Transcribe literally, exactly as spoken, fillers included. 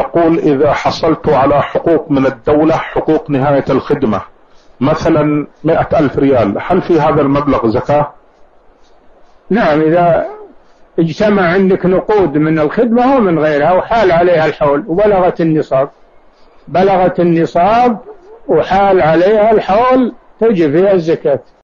يقول إذا حصلت على حقوق من الدولة، حقوق نهاية الخدمة مثلا مئة ألف ريال، هل في هذا المبلغ زكاة؟ نعم، إذا اجتمع عندك نقود من الخدمة ومن غيرها وحال عليها الحول وبلغت النصاب، بلغت النصاب وحال عليها الحول تجب فيها الزكاة.